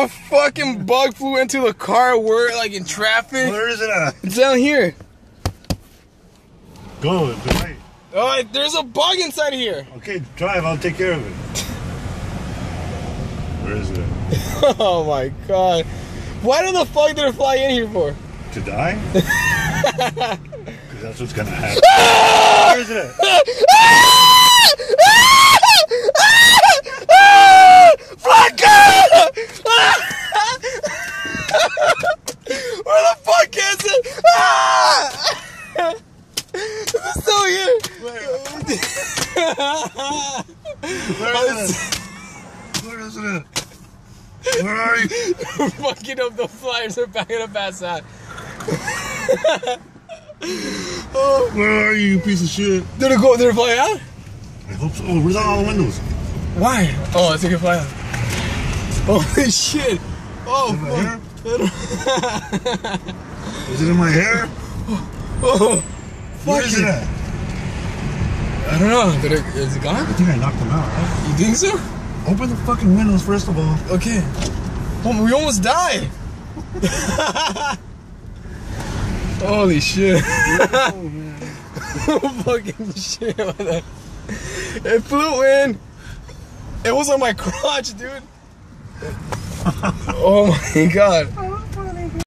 A fucking bug flew into the car. We're like in traffic. Where is it at? It's down here. Go, right. There's a bug inside of here. Okay, drive. I'll take care of it. Where is it? Oh my god. Why the fuck did it fly in here for? To die? Because that's what's gonna happen. Where is it? Fuck it! Where the fuck is it? It's still here. Where is it? Where are you? We're fucking up the flyers. We're backing up outside. Oh. Where are you, you piece of shit? Did it go? Did it fly out? I hope so. Oh, where's all the windows? Why? Oh, I think it fly out. Holy shit! Oh, fuck. Is it in my hair? Oh, fuck. Where is it at? I don't know. Did it? Is it gone? I think I knocked them out. Right? You think so? Open the fucking windows first of all. Okay. Oh, we almost died. Holy shit. Oh, man. Fucking shit. It flew in. It was on my crotch, dude. Oh my god.